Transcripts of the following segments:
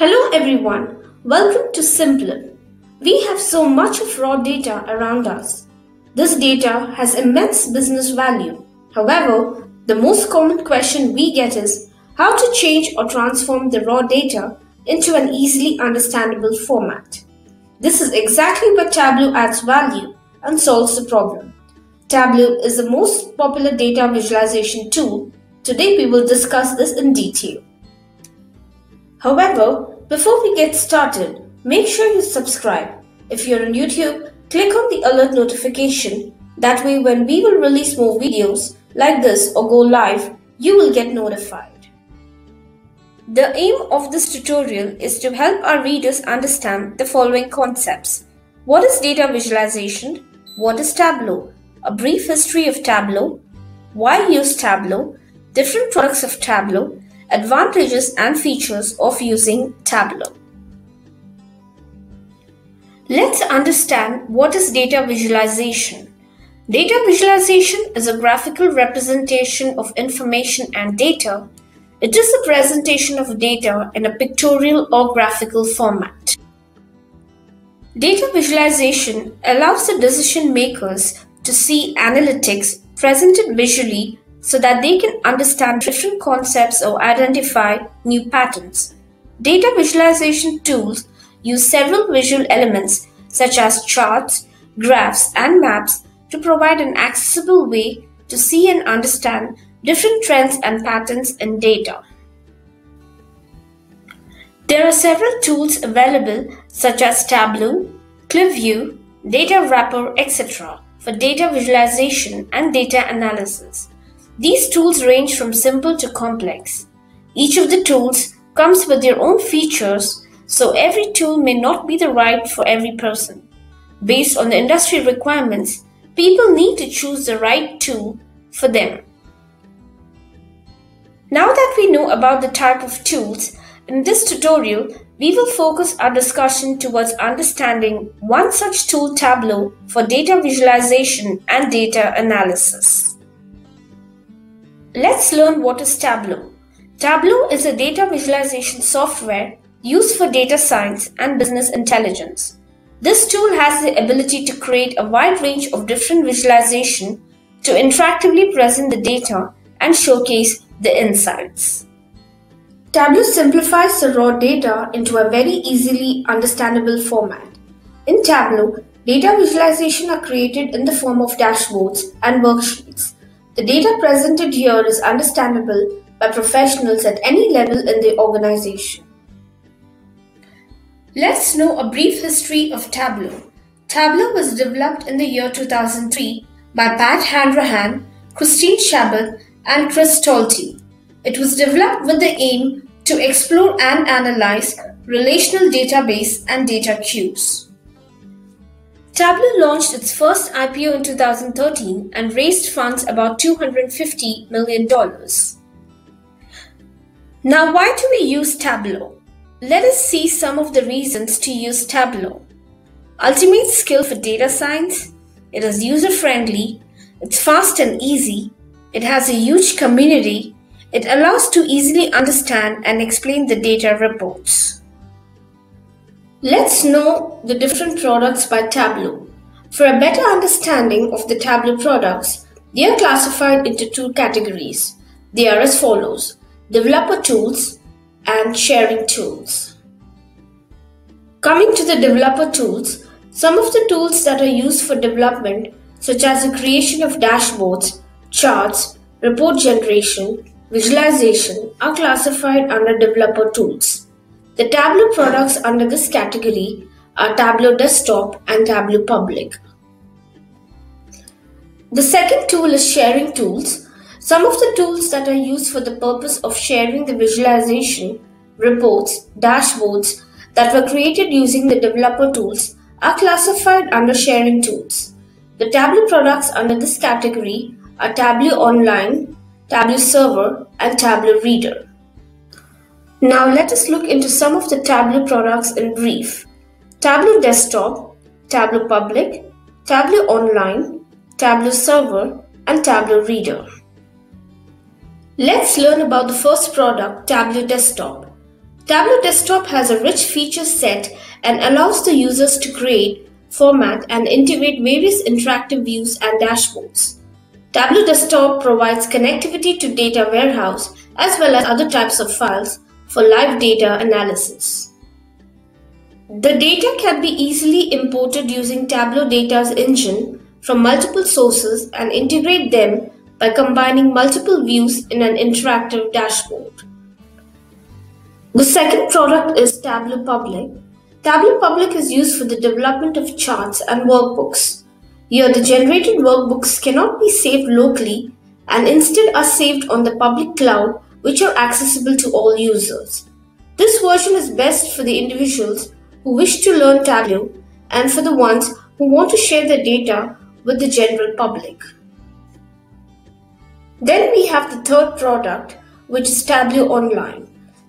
Hello everyone, welcome to Simpliv. We have so much of raw data around us. This data has immense business value. However, the most common question we get is how to change or transform the raw data into an easily understandable format. This is exactly where Tableau adds value and solves the problem. Tableau is the most popular data visualization tool. Today we will discuss this in detail. However, before we get started, make sure you subscribe. If you're on YouTube, click on the alert notification. That way when we will release more videos like this or go live, you will get notified. The aim of this tutorial is to help our readers understand the following concepts. What is data visualization? What is Tableau? A brief history of Tableau. Why use Tableau? Different products of Tableau. Advantages and features of using Tableau. Let's understand what is data visualization. Data visualization is a graphical representation of information and data. It is a presentation of data in a pictorial or graphical format. Data visualization allows the decision makers to see analytics presented visually so that they can understand different concepts or identify new patterns. Data visualization tools use several visual elements such as charts, graphs, and maps to provide an accessible way to see and understand different trends and patterns in data. There are several tools available such as Tableau, QlikView, Data Wrapper, etc. for data visualization and data analysis. These tools range from simple to complex. Each of the tools comes with their own features, so every tool may not be the right for every person. Based on the industry requirements, people need to choose the right tool for them. Now that we know about the type of tools, in this tutorial, we will focus our discussion towards understanding one such tool, Tableau, for data visualization and data analysis. Let's learn what is Tableau. Tableau is a data visualization software used for data science and business intelligence. This tool has the ability to create a wide range of different visualizations to interactively present the data and showcase the insights. Tableau simplifies the raw data into a very easily understandable format. In Tableau, data visualizations are created in the form of dashboards and worksheets. The data presented here is understandable by professionals at any level in the organization. Let's know a brief history of Tableau. Tableau was developed in the year 2003 by Pat Hanrahan, Christine Chabot, and Chris Stolte. It was developed with the aim to explore and analyze relational database and data cubes. Tableau launched its first IPO in 2013 and raised funds about $250 million. Now, why do we use Tableau? Let us see some of the reasons to use Tableau. Ultimate skill for data science. It is user-friendly. It's fast and easy. It has a huge community. It allows to easily understand and explain the data reports. Let's know the different products by Tableau. For a better understanding of the Tableau products, they are classified into two categories. They are as follows: developer tools and sharing tools. Coming to the developer tools, some of the tools that are used for development, such as the creation of dashboards, charts, report generation, visualization, are classified under developer tools. The Tableau products under this category are Tableau Desktop and Tableau Public. The second tool is sharing tools. Some of the tools that are used for the purpose of sharing the visualization, reports, dashboards that were created using the developer tools are classified under sharing tools. The Tableau products under this category are Tableau Online, Tableau Server, and Tableau Reader. Now let us look into some of the Tableau products in brief. Tableau Desktop, Tableau Public, Tableau Online, Tableau Server, and Tableau Reader. Let's learn about the first product, Tableau Desktop. Tableau Desktop has a rich feature set and allows the users to create, format, and integrate various interactive views and dashboards. Tableau Desktop provides connectivity to data warehouse as well as other types of files for live data analysis. The data can be easily imported using Tableau Data's engine from multiple sources and integrate them by combining multiple views in an interactive dashboard. The second product is Tableau Public. Tableau Public is used for the development of charts and workbooks. Here, the generated workbooks cannot be saved locally and instead are saved on the public cloud, which are accessible to all users. This version is best for the individuals who wish to learn Tableau and for the ones who want to share their data with the general public. Then we have the third product, which is Tableau Online.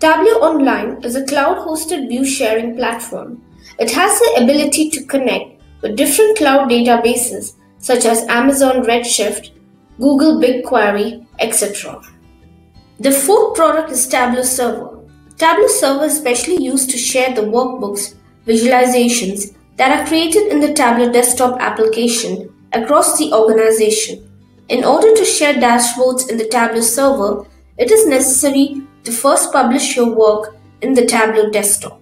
Tableau Online is a cloud-hosted view sharing platform. It has the ability to connect with different cloud databases such as Amazon Redshift, Google BigQuery, etc. The fourth product is Tableau Server. Tableau Server is specially used to share the workbooks, visualizations that are created in the Tableau Desktop application across the organization. In order to share dashboards in the Tableau Server, it is necessary to first publish your work in the Tableau Desktop.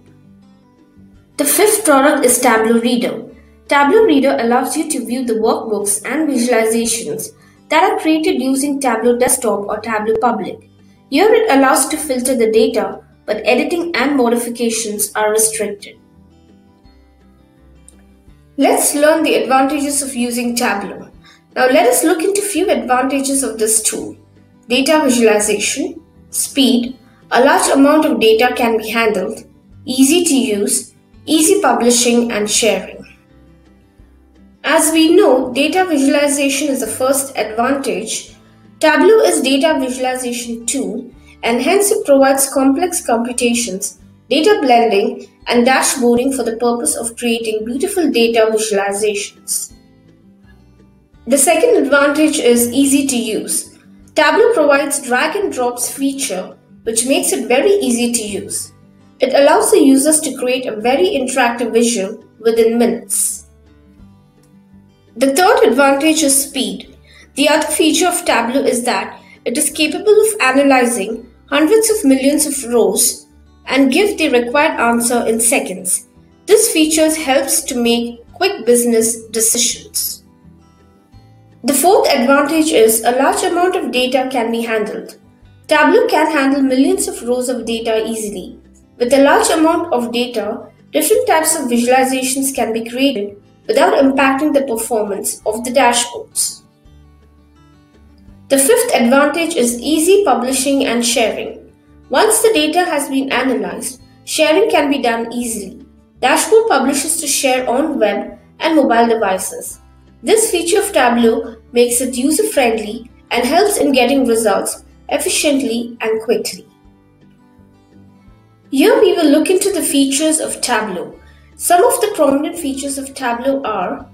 The fifth product is Tableau Reader. Tableau Reader allows you to view the workbooks and visualizations that are created using Tableau Desktop or Tableau Public. Here it allows to filter the data, but editing and modifications are restricted. Let's learn the advantages of using Tableau. Now let us look into few advantages of this tool. Data visualization, speed, a large amount of data can be handled, easy to use, easy publishing and sharing. As we know, data visualization is the first advantage. Tableau is data visualization tool and hence it provides complex computations, data blending and dashboarding for the purpose of creating beautiful data visualizations. The second advantage is easy to use. Tableau provides drag and drops feature which makes it very easy to use. It allows the users to create a very interactive visual within minutes. The third advantage is speed. The other feature of Tableau is that it is capable of analyzing hundreds of millions of rows and give the required answer in seconds. This feature helps to make quick business decisions. The fourth advantage is a large amount of data can be handled. Tableau can handle millions of rows of data easily. With a large amount of data, different types of visualizations can be created without impacting the performance of the dashboards. The fifth advantage is easy publishing and sharing. Once the data has been analyzed, sharing can be done easily. Dashboard publishes to share on web and mobile devices. This feature of Tableau makes it user-friendly and helps in getting results efficiently and quickly. Here we will look into the features of Tableau. Some of the prominent features of Tableau are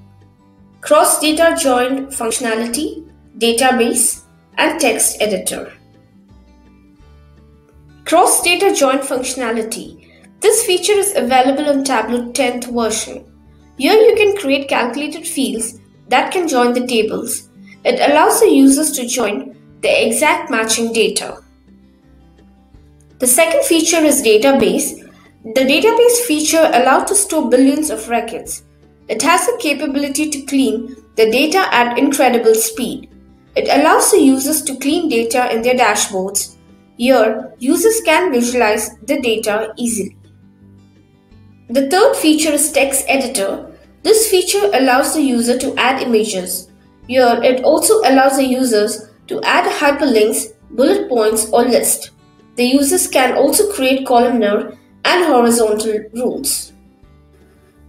cross-data join functionality, database, and text editor. Cross-data join functionality. This feature is available on Tableau 10th version. Here you can create calculated fields that can join the tables. It allows the users to join the exact matching data. The second feature is database. The database feature allows to store billions of records. It has the capability to clean the data at incredible speed. It allows the users to clean data in their dashboards. Here, users can visualize the data easily. The third feature is text editor. This feature allows the user to add images. Here, it also allows the users to add hyperlinks, bullet points, or lists. The users can also create columnar and horizontal rules.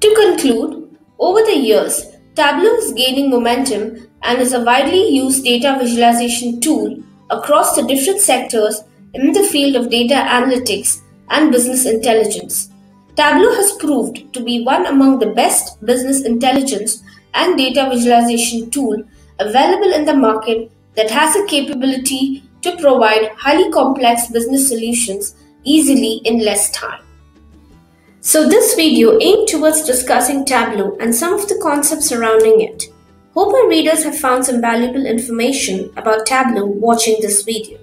To conclude, over the years, Tableau is gaining momentum and is a widely used data visualization tool across the different sectors in the field of data analytics and business intelligence. Tableau has proved to be one among the best business intelligence and data visualization tool available in the market that has the capability to provide highly complex business solutions easily in less time. So this video aimed towards discussing Tableau and some of the concepts surrounding it. Hope our readers have found some valuable information about Tableau watching this video.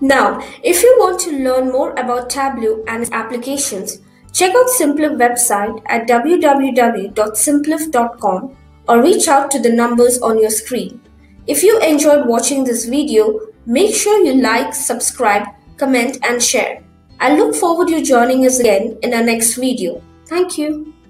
Now, if you want to learn more about Tableau and its applications, check out Simpliv website at www.simpliv.com or reach out to the numbers on your screen. If you enjoyed watching this video, make sure you like, subscribe, comment and share. I look forward to you joining us again in our next video. Thank you.